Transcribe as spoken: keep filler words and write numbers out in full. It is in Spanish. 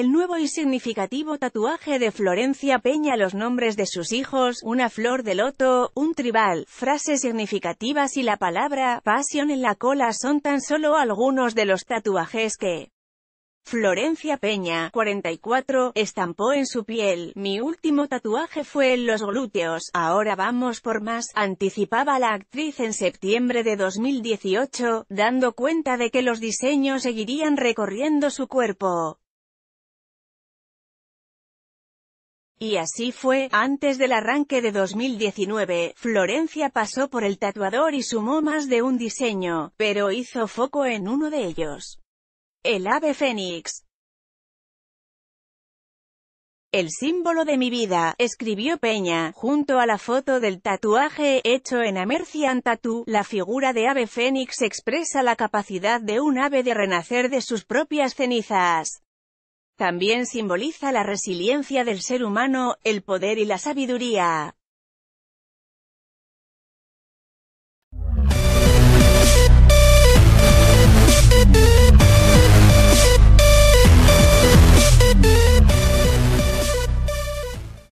El nuevo y significativo tatuaje de Florencia Peña, los nombres de sus hijos, una flor de loto, un tribal, frases significativas y la palabra pasión en la cola son tan solo algunos de los tatuajes que Florencia Peña, cuarenta y cuatro, estampó en su piel. Mi último tatuaje fue en los glúteos, ahora vamos por más, anticipaba la actriz en septiembre de dos mil dieciocho, dando cuenta de que los diseños seguirían recorriendo su cuerpo. Y así fue. Antes del arranque de dos mil diecinueve, Florencia pasó por el tatuador y sumó más de un diseño, pero hizo foco en uno de ellos: el ave fénix. El símbolo de mi vida, escribió Peña, junto a la foto del tatuaje hecho en American Tattoo. La figura de ave fénix expresa la capacidad de un ave de renacer de sus propias cenizas. También simboliza la resiliencia del ser humano, el poder y la sabiduría.